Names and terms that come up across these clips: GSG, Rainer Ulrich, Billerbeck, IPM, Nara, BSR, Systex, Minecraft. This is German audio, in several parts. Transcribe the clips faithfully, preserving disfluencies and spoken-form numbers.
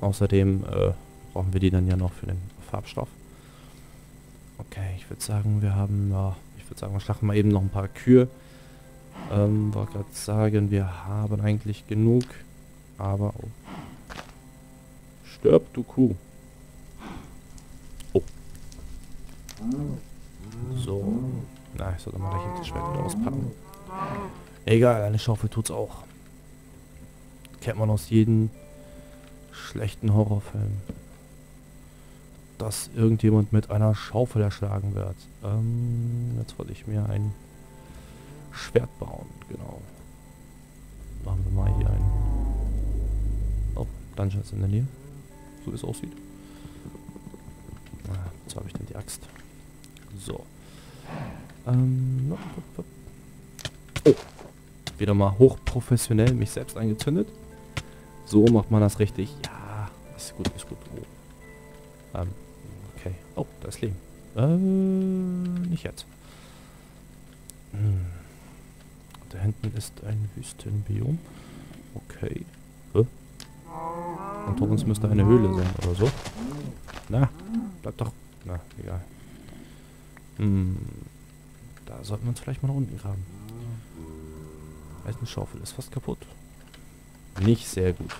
Außerdem äh, brauchen wir die dann ja noch für den Farbstoff. Okay, ich würde sagen, wir haben, ja, ich würde sagen, wir schlachten mal eben noch ein paar Kühe. Ähm, wollte gerade sagen, wir haben eigentlich genug, aber... Oh. Stirb, du Kuh! Oh. So. Na, ich sollte mal gleich das Schwert wieder auspacken. Egal, eine Schaufel tut's auch. Kennt man aus jedem schlechten Horrorfilm. Dass irgendjemand mit einer Schaufel erschlagen wird. Ähm, jetzt wollte ich mir ein Schwert bauen, genau. Machen wir mal hier ein... Oh, Dungeon ist in der Nähe. So wie es aussieht. Ah, jetzt habe ich denn die Axt. So. Ähm, no, no, no. Oh. Wieder mal hochprofessionell mich selbst angezündet. So macht man das richtig. Ja, ist gut, ist gut. Oh. Ähm, okay. Oh, da ist Leben. Äh, nicht jetzt. Hm. Da hinten ist ein Wüstenbiom. Okay. Hä? Und vor uns müsste eine Höhle sein oder so. Na, bleib doch. Na, egal. Hm. Da sollten wir uns vielleicht mal nach unten graben. Eisenschaufel ist fast kaputt. Nicht sehr gut.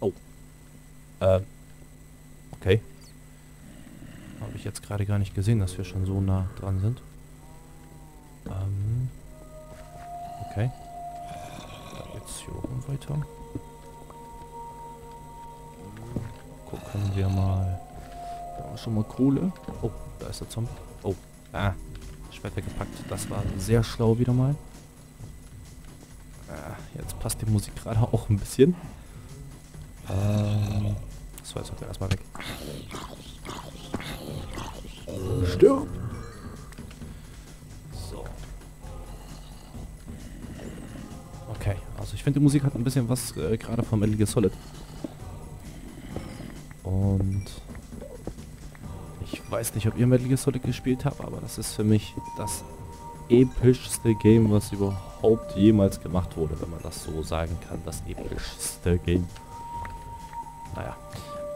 Oh. Ähm. Okay. Habe ich jetzt gerade gar nicht gesehen, dass wir schon so nah dran sind. Ähm. Okay. Jetzt hier oben weiter. Gucken wir mal. Da haben wir schon mal Kohle. Oh, da ist der Zombie. Oh. Ah. Schwert weggepackt. Das war sehr schlau wieder mal. Ah, jetzt passt die Musik gerade auch ein bisschen. Ähm, das war jetzt auch erstmal weg. Stirb! So. Okay, also ich finde die Musik hat ein bisschen was äh, gerade vom Metal Gear Solid. Und... Ich weiß nicht, ob ihr Metal Gear Solid gespielt habt, aber das ist für mich das epischste Game, was überhaupt jemals gemacht wurde, wenn man das so sagen kann. Das epischste Game. Naja.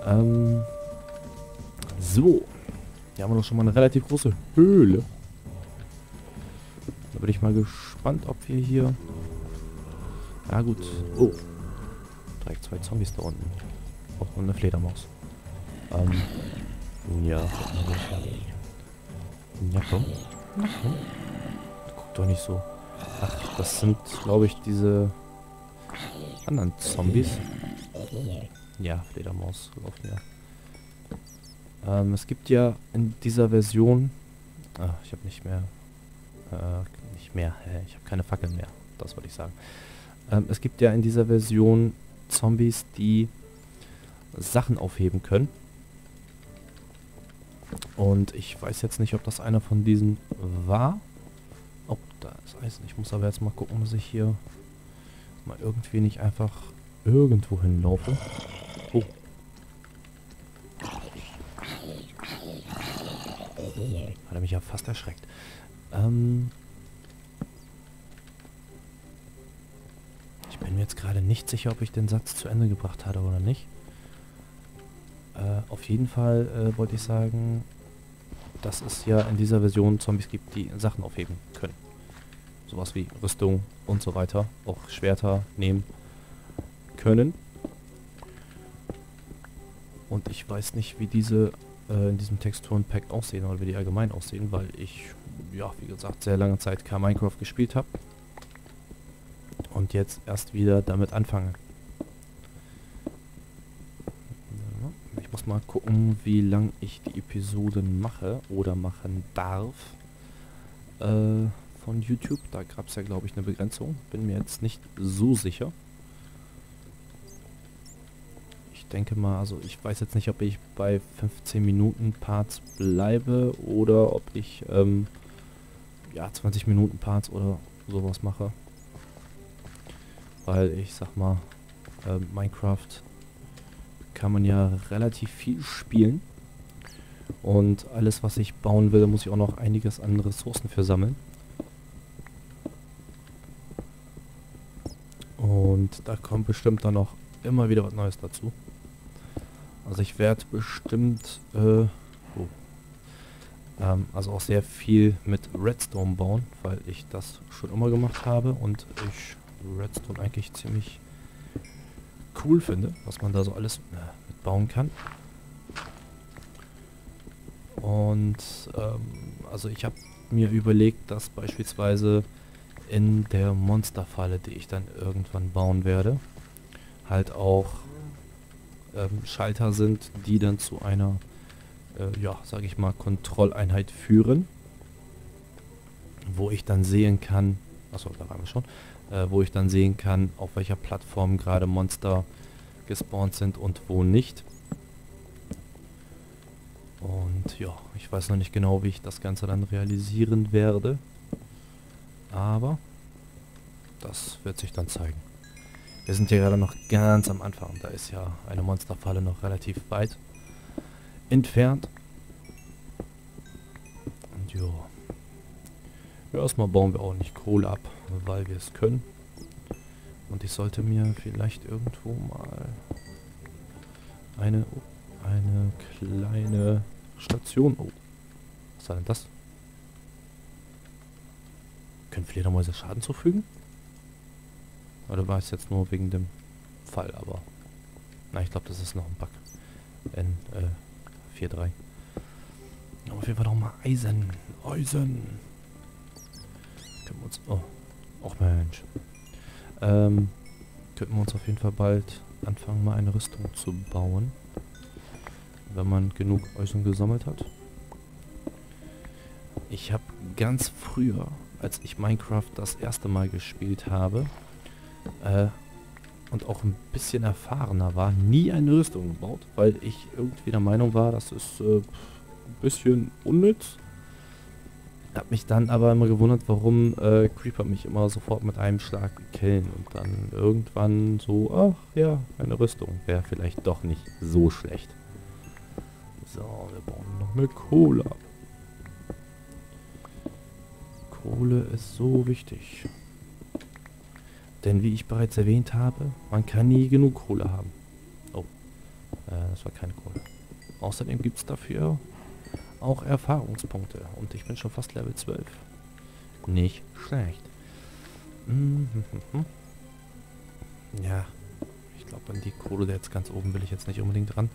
Ähm. So. Hier haben wir doch schon mal eine relativ große Höhle. Da bin ich mal gespannt, ob wir hier... Ja gut. Oh. Direkt zwei Zombies da unten. Auch nur eine Fledermaus. Ähm. Ja, ja komm. Hm? Guck doch nicht so. Ach, das sind, glaube ich, diese anderen Zombies. Ja, Fledermaus laufen ja. Ähm, es gibt ja in dieser Version... Ah, ich habe nicht mehr... Äh, nicht mehr. Ich habe keine Fackeln mehr. Das wollte ich sagen. Ähm, es gibt ja in dieser Version Zombies, die Sachen aufheben können. Und ich weiß jetzt nicht, ob das einer von diesen war. Oh, da ist Eisen. Ich muss aber jetzt mal gucken, dass ich hier mal irgendwie nicht einfach irgendwo hinlaufe. Oh. Hat er mich ja fast erschreckt. Ähm ich bin mir jetzt gerade nicht sicher, ob ich den Satz zu Ende gebracht hatte oder nicht. Äh, auf jeden Fall äh, wollte ich sagen, dass es ja in dieser Version Zombies gibt, die Sachen aufheben können. Sowas wie Rüstung und so weiter. Auch Schwerter nehmen können. Und ich weiß nicht, wie diese äh, in diesem Texturenpack aussehen oder wie die allgemein aussehen, weil ich, ja, wie gesagt, sehr lange Zeit kein Minecraft gespielt habe. Und jetzt erst wieder damit anfange. Mal gucken, wie lang ich die Episoden mache oder machen darf äh, von YouTube. Da gab es ja, glaube ich, eine Begrenzung. Bin mir jetzt nicht so sicher. Ich denke mal, also ich weiß jetzt nicht, ob ich bei fünfzehn Minuten Parts bleibe oder ob ich ähm, ja zwanzig Minuten Parts oder sowas mache. Weil ich sag mal, äh, Minecraft... kann man ja relativ viel spielen. Und alles, was ich bauen will, da muss ich auch noch einiges an Ressourcen für sammeln. Und und da kommt bestimmt dann noch immer wieder was Neues dazu. Also ich werde bestimmt äh, oh, ähm, also auch sehr viel mit Redstone bauen, weil ich das schon immer gemacht habe und ich Redstone eigentlich ziemlich cool finde, was man da so alles äh, mit bauen kann. Und ähm, also ich habe mir überlegt, dass beispielsweise in der Monsterfalle, die ich dann irgendwann bauen werde, halt auch ähm, Schalter sind, die dann zu einer, äh, ja, sage ich mal, Kontrolleinheit führen, wo ich dann sehen kann, achso, da waren wir schon, äh, wo ich dann sehen kann, auf welcher Plattform gerade Monster gespawnt sind und wo nicht. Und ja, ich weiß noch nicht genau, wie ich das Ganze dann realisieren werde, aber das wird sich dann zeigen. Wir sind ja gerade noch ganz am Anfang, da ist ja eine Monsterfalle noch relativ weit entfernt. Und ja, ja erstmal bauen wir auch nicht Kohle ab, weil wir es können. Und ich sollte mir vielleicht irgendwo mal eine, oh, eine kleine Station... Oh, was war denn das? Können Fledermäuse Schaden zufügen? Oder war es jetzt nur wegen dem Fall, aber... Na, ich glaube, das ist noch ein Bug. In äh, vier drei. Aber auf jeden Fall noch mal Eisen. Eisen. Können wir uns... Oh. Och Mensch. Ähm, könnten wir uns auf jeden Fall bald anfangen, mal eine Rüstung zu bauen. Wenn man genug Eisen gesammelt hat. Ich habe ganz früher, als ich Minecraft das erste Mal gespielt habe, Äh, und auch ein bisschen erfahrener war, nie eine Rüstung gebaut, weil ich irgendwie der Meinung war, das ist äh, ein bisschen unnütz. Hab mich dann aber immer gewundert, warum äh, Creeper mich immer sofort mit einem Schlag killen und dann irgendwann so, ach ja, eine Rüstung wäre vielleicht doch nicht so schlecht. So, wir bauen noch eine Kohle ab. Kohle ist so wichtig. Denn wie ich bereits erwähnt habe, man kann nie genug Kohle haben. Oh, äh, das war keine Kohle. Außerdem gibt es dafür auch Erfahrungspunkte. Und ich bin schon fast Level zwölf. Nicht schlecht. Mm-hmm. Ja, ich glaube an die Kohle, der jetzt ganz oben will ich jetzt nicht unbedingt dran.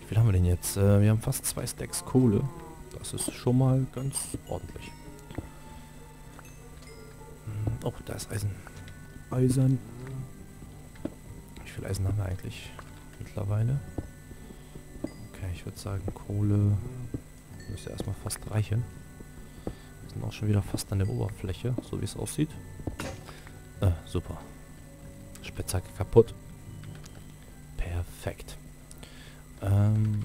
Wie viel haben wir denn jetzt? Äh, wir haben fast zwei Stacks Kohle. Das ist schon mal ganz ordentlich. Oh, da ist Eisen. Eisen. Wie viel Eisen haben wir eigentlich mittlerweile? Okay, ich würde sagen, Kohle müsste erstmal fast reichen. Wir sind auch schon wieder fast an der Oberfläche, so wie es aussieht. Äh, super. Spitzhacke kaputt. Perfekt. Ähm,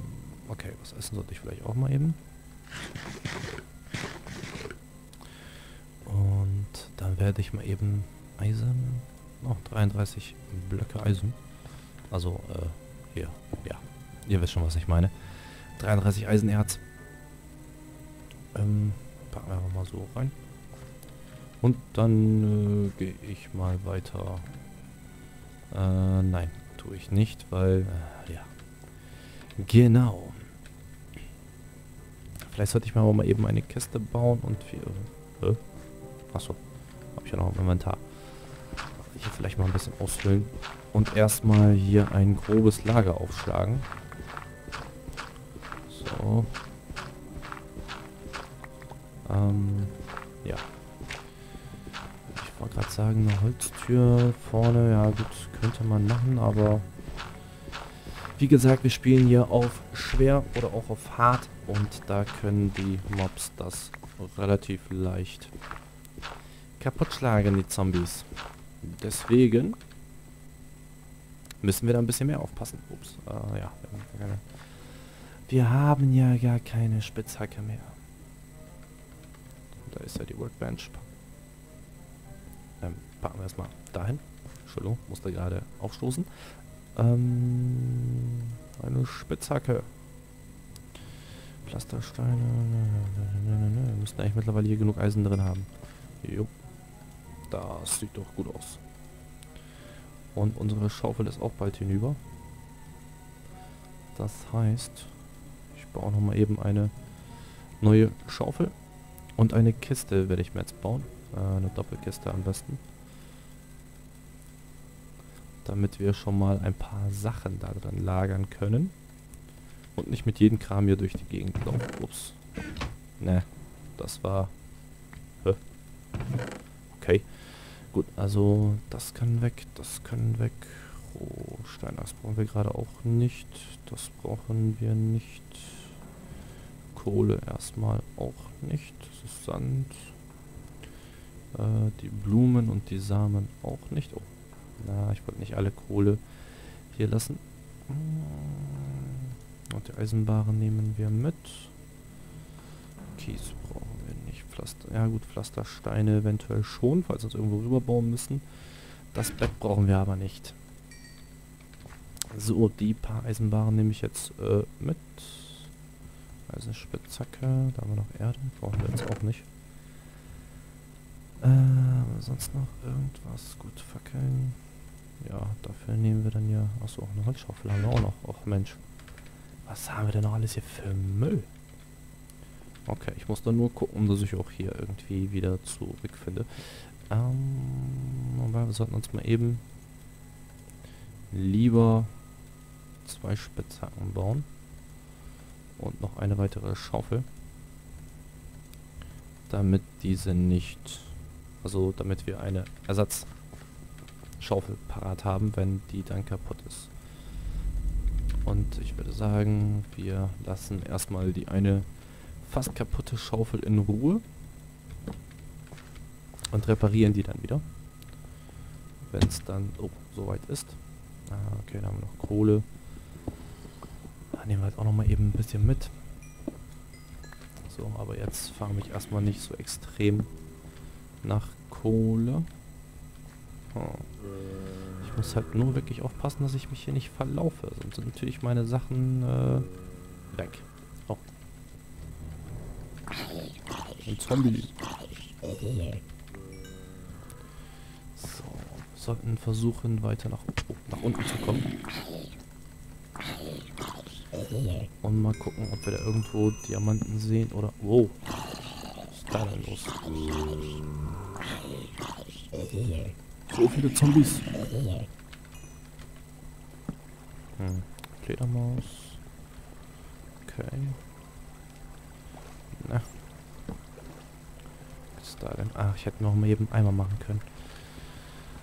okay, was essen sollte ich vielleicht auch mal eben? Und dann werde ich mal eben Eisen, noch dreiunddreißig Blöcke Eisen, also äh, hier, ja, ihr wisst schon, was ich meine, dreiunddreißig Eisenerz, ähm, packen wir einfach mal so rein und dann äh, gehe ich mal weiter, äh, nein, tue ich nicht, weil, äh, ja, genau, vielleicht sollte ich mir aber mal eben eine Kiste bauen und wir, äh, achso, habe ich ja noch im Inventar. Hier vielleicht mal ein bisschen ausfüllen und erstmal hier ein grobes Lager aufschlagen. So. Ähm, ja. Ich wollte gerade sagen, eine Holztür vorne, ja gut, könnte man machen, aber wie gesagt, wir spielen hier auf schwer oder auch auf hart und da können die Mobs das relativ leicht kaputt schlagen, die Zombies. Deswegen müssen wir da ein bisschen mehr aufpassen. Ups, äh, ja. Wir haben ja gar keine Spitzhacke mehr. Da ist ja die Workbench. Ähm, packen wir erstmal dahin. Entschuldigung, musste gerade aufstoßen. Ähm, eine Spitzhacke. Pflastersteine. Wir müssen eigentlich mittlerweile hier genug Eisen drin haben. Jupp. Das sieht doch gut aus. Und unsere Schaufel ist auch bald hinüber. Das heißt, ich baue nochmal eben eine neue Schaufel. Und eine Kiste werde ich mir jetzt bauen. Äh, eine Doppelkiste am besten. Damit wir schon mal ein paar Sachen da drin lagern können. Und nicht mit jedem Kram hier durch die Gegend laufen. Ups. Ne, das war... Hä? Okay. Gut, also das kann weg, das kann weg. Oh, Steinachs brauchen wir gerade auch nicht. Das brauchen wir nicht. Kohle erstmal auch nicht. Das ist Sand. Äh, die Blumen und die Samen auch nicht. Oh, na, ich wollte nicht alle Kohle hier lassen. Und die Eisenbahn nehmen wir mit. Kies brauchen wir nicht. Pflaster, ja gut, Pflastersteine eventuell schon, falls wir uns irgendwo rüberbauen müssen. Das Bett brauchen wir aber nicht. So, die paar Eisenbahnen nehme ich jetzt äh, mit. Eisenspitzhacke, da haben wir noch Erde, brauchen wir jetzt auch nicht. Äh, sonst noch irgendwas? Gut, Fackeln. Ja, dafür nehmen wir dann ja... Achso, eine Holzschaufel haben wir auch noch. Och Mensch. Was haben wir denn noch alles hier für Müll? Okay, ich muss dann nur gucken, dass ich auch hier irgendwie wieder zurückfinde. Ähm, aber wir sollten uns mal eben lieber zwei Spitzhacken bauen. Und noch eine weitere Schaufel. Damit diese nicht... Also, damit wir eine Ersatzschaufel parat haben, wenn die dann kaputt ist. Und ich würde sagen, wir lassen erstmal die eine fast kaputte Schaufel in Ruhe. Und reparieren die dann wieder. Wenn es dann... Oh, soweit ist. Ah, okay, da haben wir noch Kohle. Da nehmen wir halt auch nochmal eben ein bisschen mit. So, aber jetzt fahre ich erstmal nicht so extrem nach Kohle. Oh. Ich muss halt nur wirklich aufpassen, dass ich mich hier nicht verlaufe. Sonst sind natürlich meine Sachen äh, weg. Oh. Ein Zombie. So, wir sollten versuchen, weiter nach, oh, nach unten zu kommen. Und mal gucken, ob wir da irgendwo Diamanten sehen oder... Wow! Was ist da denn los? So viele Zombies! Hm. Fledermaus. Okay. Na. Was ist da denn? Ach, ich hätte noch mal eben Eimer machen können.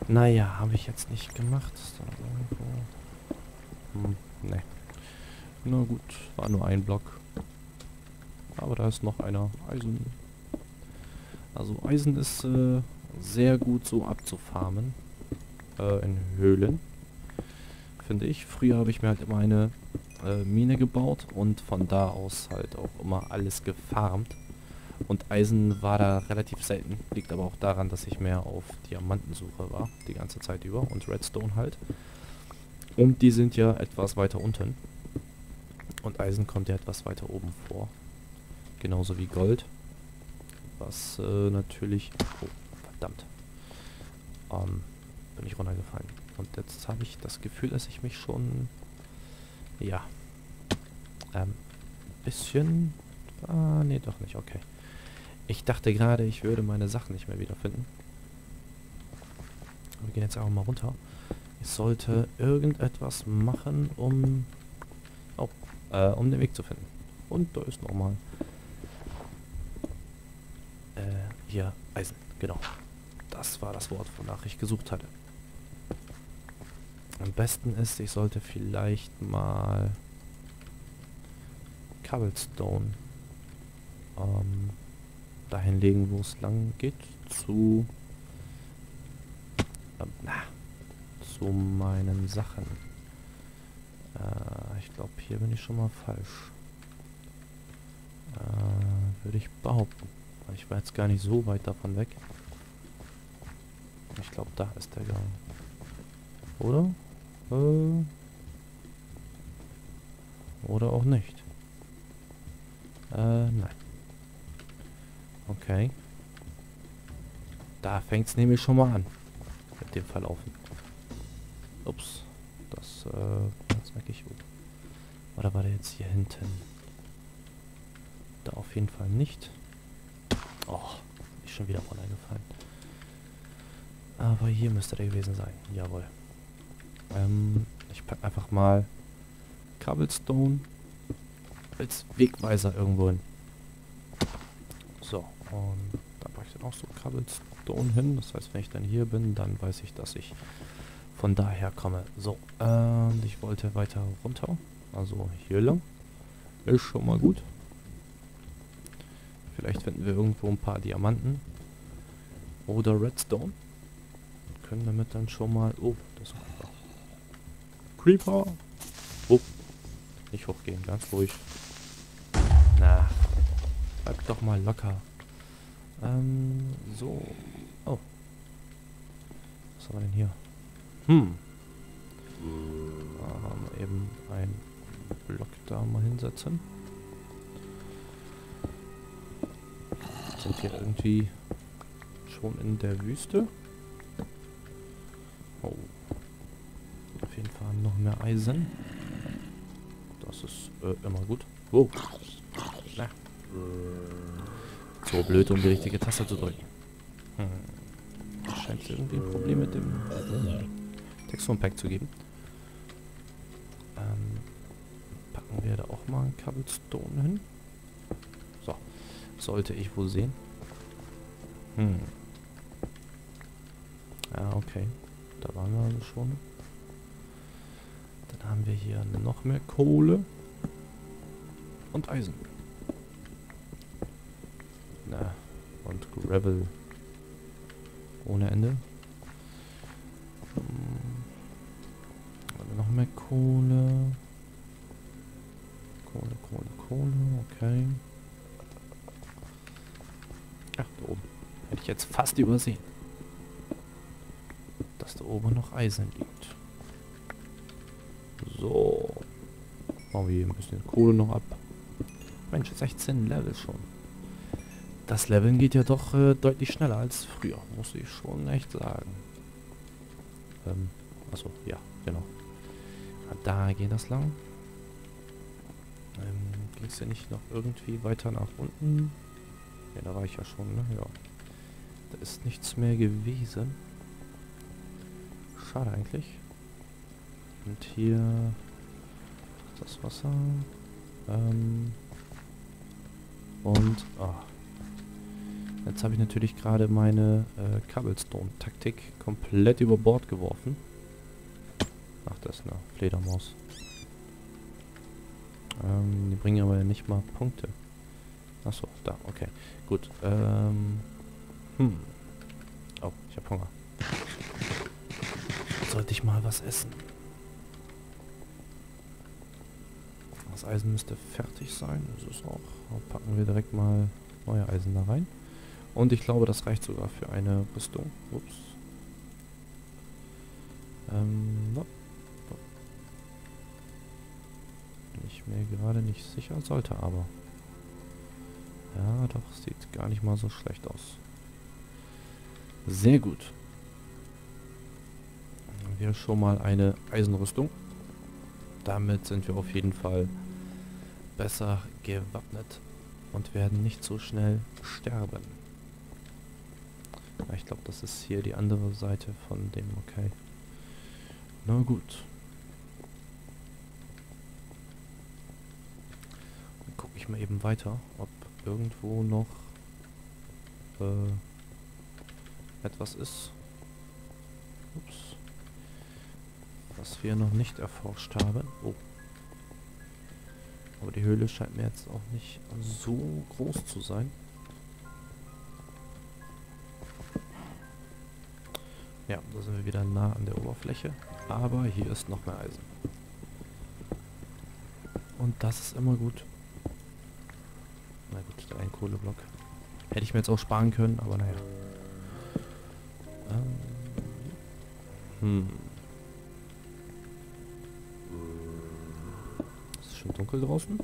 Naja, habe ich jetzt nicht gemacht. Ist da irgendwo... Hm, ne. Na gut, war nur ein Block. Aber da ist noch einer. Eisen. Also Eisen ist äh, sehr gut so abzufarmen. Äh, in Höhlen. Finde ich. Früher habe ich mir halt immer eine äh, Mine gebaut und von da aus halt auch immer alles gefarmt. Und Eisen war da relativ selten. Liegt aber auch daran, dass ich mehr auf Diamantensuche war. Die ganze Zeit über. Und Redstone halt. Und die sind ja etwas weiter unten. Und Eisen kommt ja etwas weiter oben vor. Genauso wie Gold. Was äh, natürlich... Oh, verdammt. Ähm, bin ich runtergefallen. Und jetzt habe ich das Gefühl, dass ich mich schon... Ja. Ähm, bisschen... Ah, nee, doch nicht. Okay. Ich dachte gerade, ich würde meine Sachen nicht mehr wiederfinden. Wir gehen jetzt einfach mal runter. Ich sollte irgendetwas machen, um... Oh. Äh, um den Weg zu finden. Und da ist nochmal. Äh, hier, Eisen. Genau. Das war das Wort, wonach ich gesucht hatte. Am besten ist, ich sollte vielleicht mal Cobblestone ähm, dahin legen, wo es lang geht. Zu äh, na, zu meinen Sachen. Ich glaube, hier bin ich schon mal falsch. Äh, würde ich behaupten. Ich war jetzt gar nicht so weit davon weg. Ich glaube, da ist der Gang. Oder? Äh, oder auch nicht. Äh, nein. Okay. Da fängt es nämlich schon mal an. Mit dem Verlaufen. Ups. Das, äh, das merke ich. Oder war der jetzt hier hinten? Da auf jeden Fall nicht. Oh, ist schon wieder online gefallen. Aber hier müsste der gewesen sein. Jawohl. Ähm, ich packe einfach mal Cobblestone als Wegweiser irgendwo hin. So, und da packe ich dann auch so Cobblestone hin. Das heißt, wenn ich dann hier bin, dann weiß ich, dass ich von daher komme. So, ähm, ich wollte weiter runter. Also hier lang. Ist schon mal gut. Vielleicht finden wir irgendwo ein paar Diamanten. Oder Redstone. Können damit dann schon mal... Oh, das ist einfach. Creeper! Oh, nicht hochgehen, ganz ruhig. Na, bleib doch mal locker. Ähm, so. Oh. Was haben wir denn hier? Hm. Ähm, eben einen Block da mal hinsetzen. Sind wir irgendwie schon in der Wüste? Oh. Auf jeden Fall noch mehr Eisen. Das ist äh, immer gut. Wow. Na. So blöd, um die richtige Taste zu drücken. Hm. Scheint irgendwie ein Problem mit dem Texturenpack zu geben. Ähm, packen wir da auch mal einen Cobblestone hin. So. Sollte ich wohl sehen. Hm. Ja, okay. Da waren wir also schon. Dann haben wir hier noch mehr Kohle. Und Eisen. Na, und Gravel. Ohne Ende. Hm. Noch mehr Kohle. Kohle, Kohle, Kohle. Okay. Ach, da oben. Hätte ich jetzt fast übersehen. Dass da oben noch Eisen liegt. So. Machen wir hier ein bisschen Kohle noch ab. Mensch, sechzehn Level schon. Das Leveln geht ja doch äh, deutlich schneller als früher, muss ich schon echt sagen. Ähm, achso, ja, genau. Da geht das lang. Ähm, ging es ja nicht noch irgendwie weiter nach unten? Ja, da war ich ja schon, ne? Ja. Da ist nichts mehr gewesen. Schade eigentlich. Und hier das Wasser. Ähm und ah. Jetzt habe ich natürlich gerade meine äh, Cobblestone-Taktik komplett über Bord geworfen. Ach, das ist eine Fledermaus. Ähm, die bringen aber nicht mal Punkte. Achso, da, okay. Gut. Ähm. Hm. Oh, ich habe Hunger. Sollte ich mal was essen. Das Eisen müsste fertig sein. Das ist auch. Packen wir direkt mal neue Eisen da rein. Und ich glaube, das reicht sogar für eine Rüstung. Ups. Ähm, no. Bin ich mir gerade nicht sicher, sollte aber. Ja, doch, sieht gar nicht mal so schlecht aus. Sehr gut. Hier schon mal eine Eisenrüstung. Damit sind wir auf jeden Fall besser gewappnet und werden nicht so schnell sterben. Ich glaube, das ist hier die andere Seite von dem, okay. Na gut. Dann gucke ich mal eben weiter, ob irgendwo noch äh, etwas ist. Ups. Was wir noch nicht erforscht haben. Oh. Aber die Höhle scheint mir jetzt auch nicht so groß zu sein. Ja, da sind wir wieder nah an der Oberfläche. Aber hier ist noch mehr Eisen. Und das ist immer gut. Na gut, ein Kohleblock. Hätte ich mir jetzt auch sparen können, aber naja. Ähm. Hm. Dunkel draußen.